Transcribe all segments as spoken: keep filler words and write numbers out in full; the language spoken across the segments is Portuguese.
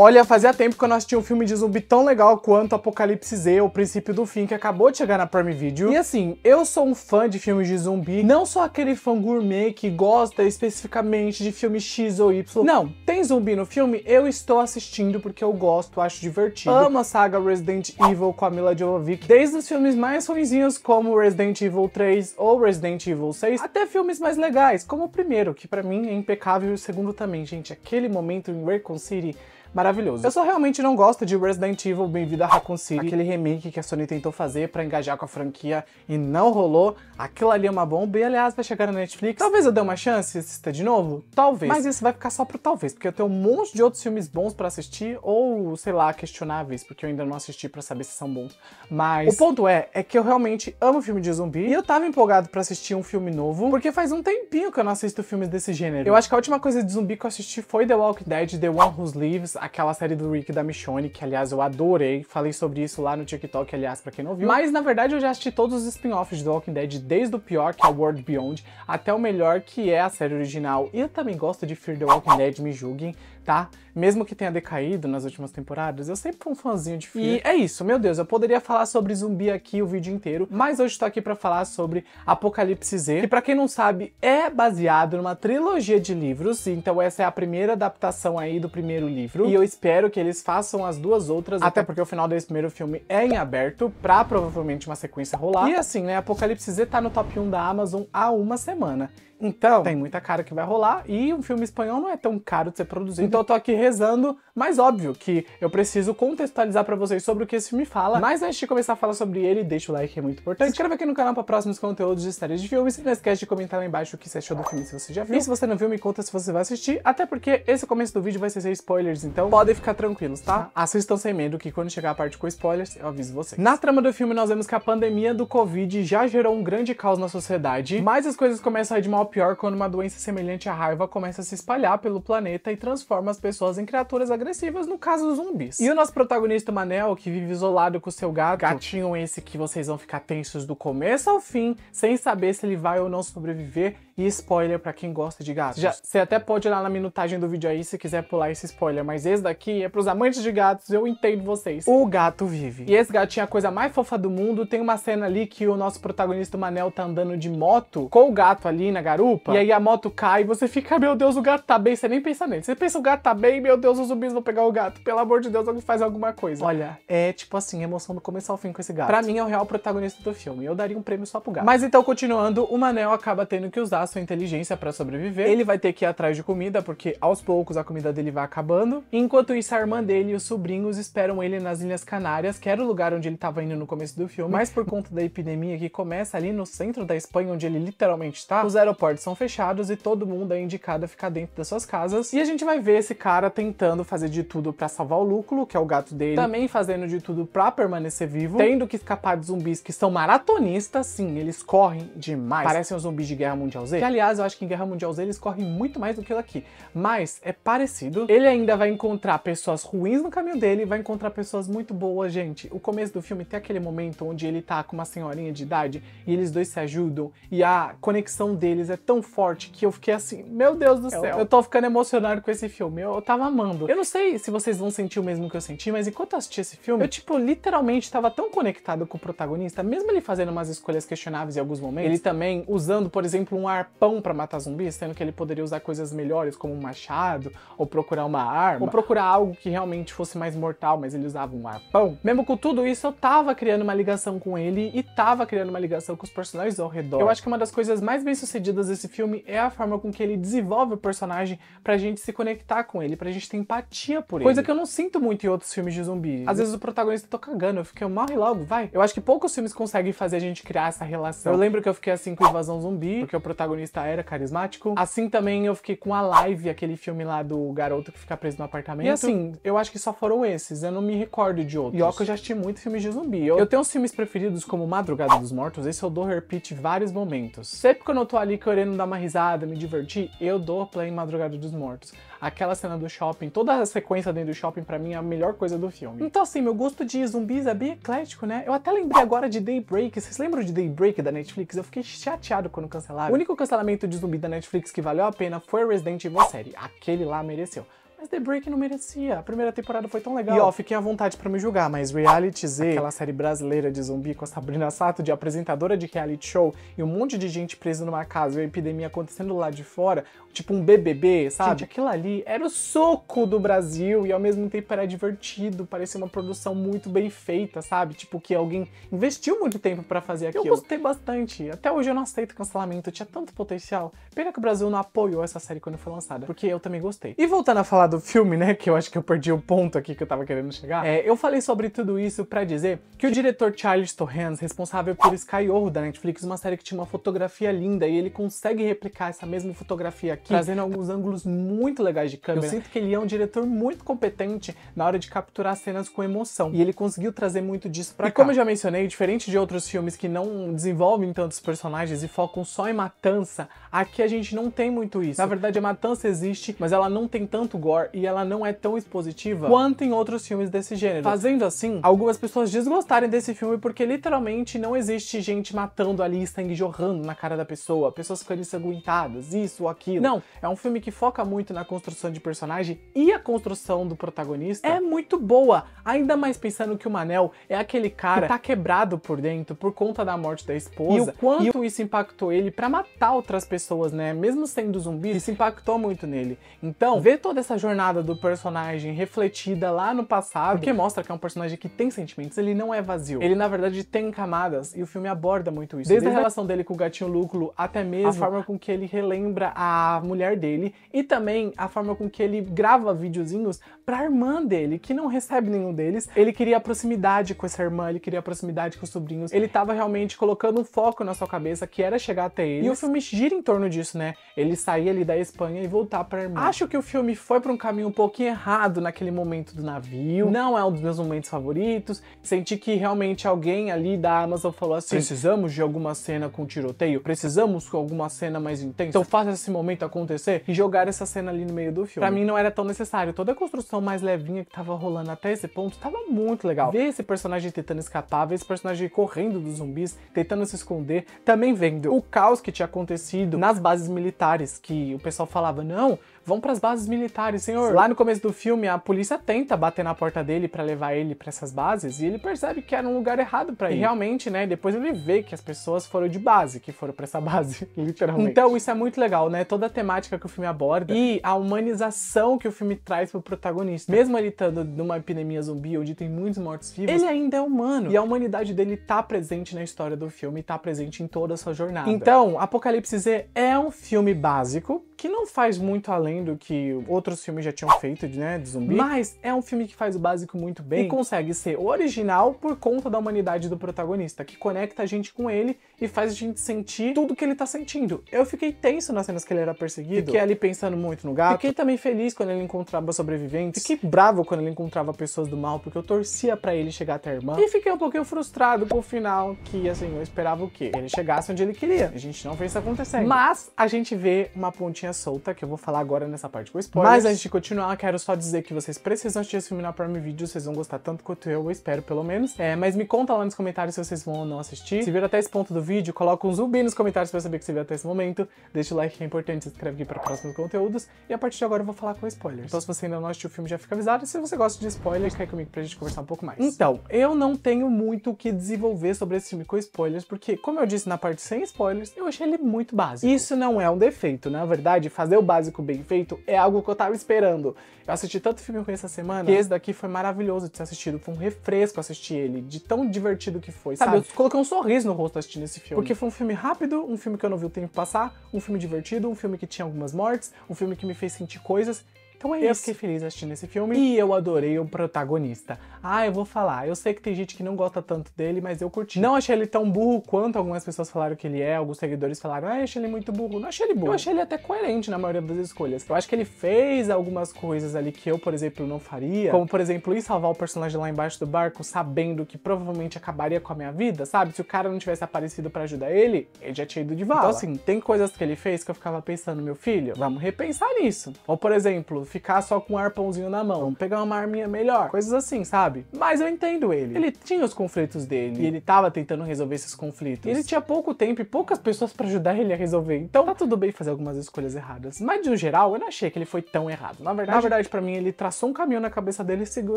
Olha, fazia tempo que eu não assistia um filme de zumbi tão legal quanto Apocalipse Z, O Princípio do Fim, que acabou de chegar na Prime Video. E assim, eu sou um fã de filmes de zumbi, não sou aquele fã gourmet que gosta especificamente de filme X ou Y. Não, tem zumbi no filme, eu estou assistindo porque eu gosto, acho divertido. Amo a saga Resident Evil com a Mila Jovovich, desde os filmes mais ruinzinhos como Resident Evil três ou Resident Evil seis, até filmes mais legais, como o primeiro, que pra mim é impecável, e o segundo também, gente, aquele momento em Raccoon City, maravilhoso. Eu só realmente não gosto de Resident Evil Bem-vindo a Raccoon City, aquele remake que a Sony tentou fazer pra engajar com a franquia e não rolou. Aquilo ali é uma bomba e, aliás, vai chegar na Netflix. Talvez eu dê uma chance e assista de novo? Talvez. Mas isso vai ficar só pro talvez, porque eu tenho um monte de outros filmes bons pra assistir ou, sei lá, questionáveis, porque eu ainda não assisti pra saber se são bons. Mas o ponto é, é que eu realmente amo filme de zumbi e eu tava empolgado pra assistir um filme novo, porque faz um tempinho que eu não assisto filmes desse gênero. Eu acho que a última coisa de zumbi que eu assisti foi The Walking Dead, The One Who Lives, aquela série do Rec da Michonne, que aliás eu adorei, falei sobre isso lá no TikTok, aliás, pra quem não viu. Mas na verdade eu já assisti todos os spin-offs de The Walking Dead, desde o pior, que é World Beyond, até o melhor, que é a série original. E eu também gosto de Fear The Walking Dead, me julguem, tá? Mesmo que tenha decaído nas últimas temporadas, eu sempre fui um fãzinho de Fear. E é isso, meu Deus, eu poderia falar sobre zumbi aqui o vídeo inteiro, mas hoje tô aqui pra falar sobre Apocalipse Z, que pra quem não sabe, é baseado numa trilogia de livros, então essa é a primeira adaptação aí do primeiro livro. E eu espero que eles façam as duas outras, até porque o final desse primeiro filme é em aberto, pra provavelmente uma sequência rolar. E assim, né, Apocalipse Z tá no top um da Amazon há uma semana. Então, tem muita cara que vai rolar, e um filme espanhol não é tão caro de ser produzido. Então eu tô aqui rezando, mas óbvio que eu preciso contextualizar pra vocês sobre o que esse filme fala. Mas antes de começar a falar sobre ele, deixa o like, que é muito importante. Se inscreva aqui no canal pra próximos conteúdos de séries de filmes. E não esquece de comentar lá embaixo o que você achou do filme, se você já viu. E se você não viu, me conta se você vai assistir. Até porque esse começo do vídeo vai ser sem spoilers, então podem ficar tranquilos, tá? Assistam sem medo, que quando chegar a parte com spoilers, eu aviso vocês. Na trama do filme, nós vemos que a pandemia do Covid já gerou um grande caos na sociedade, mas as coisas começam a ir de mal pior quando uma doença semelhante à raiva começa a se espalhar pelo planeta e transforma as pessoas em criaturas agressivas, no caso zumbis. E o nosso protagonista Manel, que vive isolado com o seu gato, gatinho esse que vocês vão ficar tensos do começo ao fim, sem saber se ele vai ou não sobreviver. E spoiler pra quem gosta de gatos. Já, você até pode ir lá na minutagem do vídeo aí se quiser pular esse spoiler, mas esse daqui é pros amantes de gatos, eu entendo vocês. O gato vive. E esse gatinho é a coisa mais fofa do mundo. Tem uma cena ali que o nosso protagonista Manel tá andando de moto com o gato ali na garupa, e aí a moto cai e você fica, meu Deus, o gato tá bem, você nem pensa nele. Você pensa, o gato tá bem, meu Deus, os zumbis vão pegar o gato. Pelo amor de Deus, alguém faz alguma coisa. Olha, é tipo assim, emoção do começo ao fim com esse gato. Pra mim é o real protagonista do filme, eu daria um prêmio só pro gato. Mas então, continuando, o Manel acaba tendo que usar sua inteligência para sobreviver. Ele vai ter que ir atrás de comida, porque aos poucos a comida dele vai acabando. Enquanto isso, a irmã dele e os sobrinhos esperam ele nas Ilhas Canárias, que era o lugar onde ele estava indo no começo do filme, mas por conta da epidemia que começa ali no centro da Espanha, onde ele literalmente está, os aeroportos são fechados e todo mundo é indicado a ficar dentro das suas casas. E a gente vai ver esse cara tentando fazer de tudo para salvar o Lúculo, que é o gato dele, também fazendo de tudo para permanecer vivo, tendo que escapar de zumbis que são maratonistas, sim, eles correm demais. Parecem um zumbi de Guerra Mundial Z. Que, aliás, eu acho que em Guerra Mundial Z eles correm muito mais do que aqui, mas é parecido. Ele ainda vai encontrar pessoas ruins no caminho dele, vai encontrar pessoas muito boas, gente. O começo do filme tem aquele momento onde ele tá com uma senhorinha de idade e eles dois se ajudam, e a conexão deles é tão forte que eu fiquei assim, meu Deus do céu, eu, eu tô ficando emocionado com esse filme, eu, eu tava amando. Eu não sei se vocês vão sentir o mesmo que eu senti, mas enquanto eu assisti esse filme, eu tipo, literalmente tava tão conectado com o protagonista, mesmo ele fazendo umas escolhas questionáveis em alguns momentos, ele também usando, por exemplo, um ar pão pra matar zumbis, sendo que ele poderia usar coisas melhores, como um machado, ou procurar uma arma, ou procurar algo que realmente fosse mais mortal, mas ele usava um arpão. Mesmo com tudo isso, eu tava criando uma ligação com ele e tava criando uma ligação com os personagens ao redor. Eu acho que uma das coisas mais bem sucedidas desse filme é a forma com que ele desenvolve o personagem pra gente se conectar com ele, pra gente ter empatia por ele. Coisa que eu não sinto muito em outros filmes de zumbi. Às vezes o protagonista tá cagando, eu fiquei, morre logo, vai. Eu acho que poucos filmes conseguem fazer a gente criar essa relação. Eu lembro que eu fiquei assim com Invasão Zumbi, porque o protagonista era carismático. Assim também eu fiquei com a Live, aquele filme lá do garoto que fica preso no apartamento. E assim, eu acho que só foram esses, eu não me recordo de outros. E ó que eu já assisti muito filmes de zumbi. Eu, eu tenho uns filmes preferidos como Madrugada dos Mortos, esse eu dou repeat vários momentos. Sempre que eu não tô ali querendo dar uma risada, me divertir, eu dou play em Madrugada dos Mortos. Aquela cena do shopping, toda a sequência dentro do shopping pra mim é a melhor coisa do filme. Então assim, meu gosto de zumbis é bem eclético, né? Eu até lembrei agora de Daybreak, vocês lembram de Daybreak da Netflix? Eu fiquei chateado quando cancelaram. O único cancelamento de zumbi da Netflix que valeu a pena foi Resident Evil série, aquele lá mereceu. Mas The Break não merecia. A primeira temporada foi tão legal. E ó, fiquem à vontade pra me julgar, mas Reality Z, aquela série brasileira de zumbi com a Sabrina Sato de apresentadora de reality show e um monte de gente presa numa casa e a epidemia acontecendo lá de fora, tipo um B B B, sabe? Gente, aquilo ali era o soco do Brasil e ao mesmo tempo era divertido, parecia uma produção muito bem feita, sabe? Tipo, que alguém investiu muito tempo pra fazer aquilo. Eu gostei bastante. Até hoje eu não aceito cancelamento, tinha tanto potencial. Pena que o Brasil não apoiou essa série quando foi lançada, porque eu também gostei. E voltando a falar do filme, né, que eu acho que eu perdi o ponto aqui que eu tava querendo chegar, é, eu falei sobre tudo isso pra dizer que o diretor Charles Torrens, responsável por Sky-O da Netflix, uma série que tinha uma fotografia linda, e ele consegue replicar essa mesma fotografia aqui, trazendo alguns ângulos muito legais de câmera. Eu sinto que ele é um diretor muito competente na hora de capturar cenas com emoção, e ele conseguiu trazer muito disso pra cá. E como eu já mencionei, diferente de outros filmes que não desenvolvem tantos personagens e focam só em matança, aqui a gente não tem muito isso. Na verdade, a matança existe, mas ela não tem tanto gore e ela não é tão expositiva quanto em outros filmes desse gênero. Fazendo assim, algumas pessoas desgostarem desse filme porque literalmente não existe gente matando ali, sangue jorrando na cara da pessoa, pessoas ficando ensanguentadas, isso ou aquilo. Não, é um filme que foca muito na construção de personagem, e a construção do protagonista é muito boa, ainda mais pensando que o Manel é aquele cara que tá quebrado por dentro por conta da morte da esposa, e o quanto isso impactou ele pra matar outras pessoas, né? Mesmo sendo zumbi, isso impactou muito nele. Então, ver toda essa jornada do personagem refletida lá no passado, porque mostra que é um personagem que tem sentimentos, ele não é vazio. Ele, na verdade, tem camadas, e o filme aborda muito isso. Desde, Desde a relação dele com o gatinho Lúculo, até mesmo a forma com que ele relembra a mulher dele, e também a forma com que ele grava videozinhos pra irmã dele, que não recebe nenhum deles. Ele queria proximidade com essa irmã, ele queria proximidade com os sobrinhos, ele tava realmente colocando um foco na sua cabeça, que era chegar até eles. E o filme gira em torno disso, né? Ele sair ali da Espanha e voltar pra irmã. Acho que o filme foi pra um caminho um pouquinho errado naquele momento do navio. Não é um dos meus momentos favoritos. Senti que realmente alguém ali da Amazon falou assim: precisamos de alguma cena com tiroteio? Precisamos com alguma cena mais intensa? Então faça esse momento acontecer e jogar essa cena ali no meio do filme. Pra mim não era tão necessário. Toda a construção mais levinha que tava rolando até esse ponto tava muito legal. Ver esse personagem tentando escapar, ver esse personagem correndo dos zumbis, tentando se esconder, também vendo o caos que tinha acontecido nas bases militares, que o pessoal falava, não, vão pras bases militares, senhor. Lá no começo do filme, a polícia tenta bater na porta dele pra levar ele pra essas bases, e ele percebe que era um lugar errado pra ir. E realmente, né, depois ele vê que as pessoas foram de base, que foram pra essa base, literalmente. Então isso é muito legal, né, toda a temática que o filme aborda e a humanização que o filme traz pro protagonista. Mesmo ele estando numa epidemia zumbi, onde tem muitos mortos-vivos, ele ainda é humano, e a humanidade dele tá presente na história do filme, tá presente em toda a sua jornada. Então, Apocalipse Z é um filme básico, que não faz muito além do que outros filmes já tinham feito, né, de zumbi, mas é um filme que faz o básico muito bem e consegue ser original por conta da humanidade do protagonista, que conecta a gente com ele e faz a gente sentir tudo que ele tá sentindo. Eu fiquei tenso nas cenas que ele era perseguido, fiquei ali pensando muito no gato, fiquei também feliz quando ele encontrava sobreviventes, fiquei bravo quando ele encontrava pessoas do mal, porque eu torcia pra ele chegar até a irmã, e fiquei um pouquinho frustrado com o final, que assim, eu esperava o quê? Que ele chegasse onde ele queria. A gente não fez isso acontecer. Mas a gente vê uma pontinha solta, que eu vou falar agora nessa parte com spoilers. Mas antes de continuar, quero só dizer que vocês precisam assistir esse filme na Prime Video, vocês vão gostar tanto quanto eu, eu espero pelo menos. É, mas me conta lá nos comentários se vocês vão ou não assistir. Se viram até esse ponto do vídeo, coloca um zumbi nos comentários pra eu saber que você viu até esse momento. Deixa o like que é importante, se inscreve aqui pra próximos conteúdos, e a partir de agora eu vou falar com spoilers. Então se você ainda não assistiu o filme, já fica avisado, e se você gosta de spoilers, cai comigo pra gente conversar um pouco mais. Então, eu não tenho muito o que desenvolver sobre esse filme com spoilers, porque como eu disse na parte sem spoilers, eu achei ele muito básico. Isso não é um defeito, na verdade. Fazer o básico bem feito é algo que eu tava esperando. Eu assisti tanto filme com essa semana que esse daqui foi maravilhoso de ser assistido. Foi um refresco assistir ele, de tão divertido que foi, sabe? sabe? Eu coloquei um sorriso no rosto assistindo esse filme. Porque foi um filme rápido, um filme que eu não vi o tempo passar, um filme divertido, um filme que tinha algumas mortes, um filme que me fez sentir coisas. Então é isso. Eu fiquei feliz assistindo esse filme e eu adorei o protagonista. Ah, eu vou falar, eu sei que tem gente que não gosta tanto dele, mas eu curti. Não achei ele tão burro quanto algumas pessoas falaram que ele é, alguns seguidores falaram, ah, eu achei ele muito burro. Não achei ele burro. Eu achei ele até coerente na maioria das escolhas. Eu acho que ele fez algumas coisas ali que eu, por exemplo, não faria, como, por exemplo, ir salvar o personagem lá embaixo do barco, sabendo que provavelmente acabaria com a minha vida, sabe? Se o cara não tivesse aparecido pra ajudar ele, ele já tinha ido de vala. Então assim, tem coisas que ele fez que eu ficava pensando, meu filho, vamos repensar nisso. Ou, por exemplo, ficar só com um arpãozinho na mão, vamos pegar uma arminha melhor, coisas assim, sabe? Mas eu entendo ele. Ele tinha os conflitos dele e ele tava tentando resolver esses conflitos. Ele tinha pouco tempo e poucas pessoas pra ajudar ele a resolver. Então tá tudo bem fazer algumas escolhas erradas. Mas no geral, eu não achei que ele foi tão errado. Na verdade, na verdade pra mim, ele traçou um caminho na cabeça dele, seguiu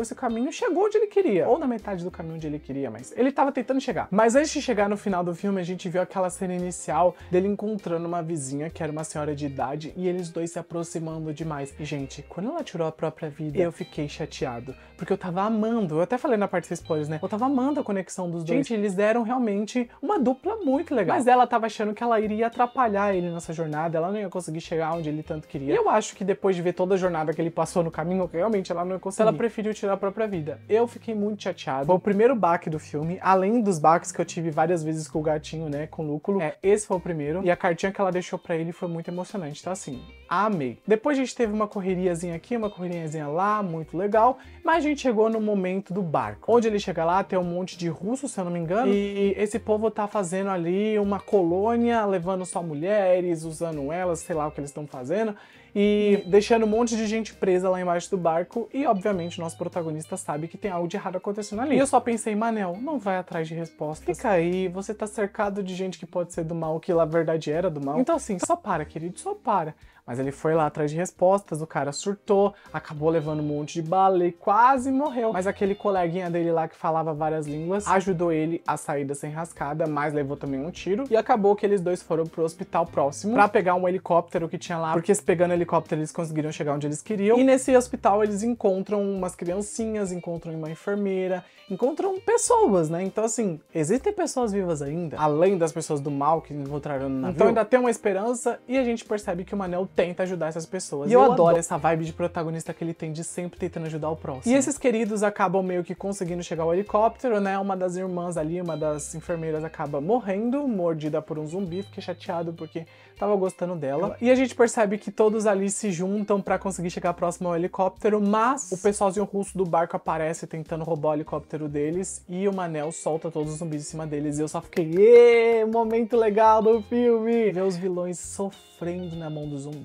esse caminho e chegou onde ele queria. Ou na metade do caminho onde ele queria, mas ele tava tentando chegar. Mas antes de chegar no final do filme, a gente viu aquela cena inicial dele encontrando uma vizinha que era uma senhora de idade e eles dois se aproximando demais. E, gente, quando ela tirou a própria vida, eu fiquei chateado. Porque eu tava amando. Eu até falei na parte de spoilers, né? Eu tava amando a conexão dos dois. Gente, eles deram realmente uma dupla muito legal. Mas ela tava achando que ela iria atrapalhar ele nessa jornada. Ela não ia conseguir chegar onde ele tanto queria. E eu acho que depois de ver toda a jornada que ele passou no caminho, realmente ela não ia conseguir. Ela preferiu tirar a própria vida. Eu fiquei muito chateado. Foi o primeiro baque do filme. Além dos baques que eu tive várias vezes com o gatinho, né? Com o Lúculo. É, esse foi o primeiro. E a cartinha que ela deixou pra ele foi muito emocionante. Então, assim, amei. Depois a gente teve uma correriazinha aqui, uma correriazinha lá, muito legal. Mas a gente chegou no momento do barco. Onde ele chega lá, tem um monte de russos, se eu não me engano. E esse povo tá fazendo ali uma colônia, levando só mulheres, usando elas, sei lá o que eles estão fazendo. E deixando um monte de gente presa lá embaixo do barco. E, obviamente, o nosso protagonista sabe que tem algo de errado acontecendo ali. E eu só pensei, Manel, não vai atrás de respostas. Fica aí, você tá cercado de gente que pode ser do mal, que na verdade era do mal. Então, assim, só para, querido, só para. Mas ele foi lá atrás de respostas, o cara surtou, acabou levando um monte de bala e quase morreu. Mas aquele coleguinha dele lá que falava várias línguas ajudou ele a sair dessa enrascada, mas levou também um tiro. E acabou que eles dois foram pro hospital próximo pra pegar um helicóptero que tinha lá, porque pegando helicóptero eles conseguiram chegar onde eles queriam. E nesse hospital eles encontram umas criancinhas, encontram uma enfermeira, encontram pessoas, né? Então, assim, existem pessoas vivas ainda, além das pessoas do mal que encontraram no navio. Então ainda tem uma esperança e a gente percebe que o Manel tenta ajudar essas pessoas. E eu, eu adoro, adoro essa vibe de protagonista que ele tem de sempre tentando ajudar o próximo. E esses queridos acabam meio que conseguindo chegar ao helicóptero, né? Uma das irmãs ali, uma das enfermeiras, acaba morrendo, mordida por um zumbi. Fiquei chateado porque tava gostando dela. E a gente percebe que todos ali se juntam pra conseguir chegar próximo ao helicóptero, mas o pessoalzinho russo do barco aparece tentando roubar o helicóptero deles e o Manel solta todos os zumbis em cima deles. E eu só fiquei, êêê, momento legal do filme! Ver os vilões sofrendo na mão dos zumbis.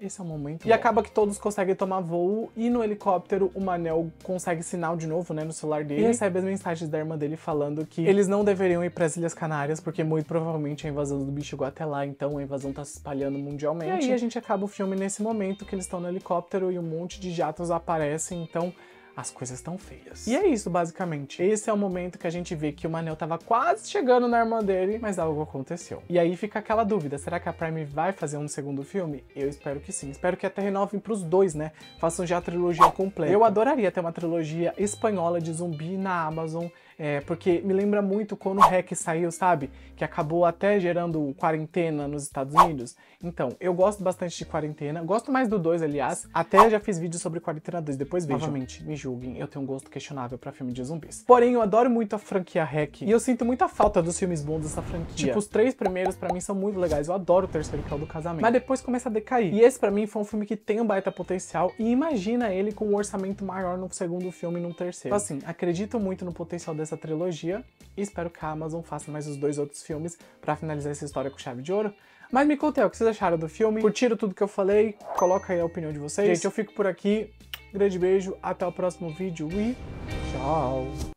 Esse é o momento. E acaba que todos conseguem tomar voo e no helicóptero o Manel consegue sinal de novo, né, no celular dele. E recebe as mensagens da irmã dele falando que eles não deveriam ir para as Ilhas Canárias porque muito provavelmente a invasão do bicho chegou até lá, então a invasão tá se espalhando mundialmente. E aí a gente acaba o filme nesse momento que eles estão no helicóptero e um monte de jatos aparecem, então as coisas estão feias. E é isso, basicamente. Esse é o momento que a gente vê que o Manel tava quase chegando na irmã dele, mas algo aconteceu. E aí fica aquela dúvida, será que a Prime vai fazer um segundo filme? Eu espero que sim. Espero que até renovem pros dois, né? Façam já a trilogia completa. Eu adoraria ter uma trilogia espanhola de zumbi na Amazon, é, porque me lembra muito quando o Rec saiu, sabe? Que acabou até gerando Quarentena nos Estados Unidos. Então, eu gosto bastante de Quarentena. Gosto mais do dois, aliás. Até já fiz vídeo sobre Quarentena dois, depois vejo. Novamente, me julguem, eu tenho um gosto questionável pra filme de zumbis. Porém, eu adoro muito a franquia Rec e eu sinto muita falta dos filmes bons dessa franquia. Tipo, os três primeiros pra mim são muito legais. Eu adoro o terceiro, que é o do casamento. Mas depois começa a decair. E esse pra mim foi um filme que tem um baita potencial e imagina ele com um orçamento maior no segundo filme e no terceiro. Então, assim, acredito muito no potencial dessa trilogia e espero que a Amazon faça mais os dois outros filmes pra finalizar essa história com chave de ouro. Mas me contem o que vocês acharam do filme. Curtiram tudo que eu falei? Coloca aí a opinião de vocês. Gente, eu fico por aqui. Grande beijo, até o próximo vídeo e tchau!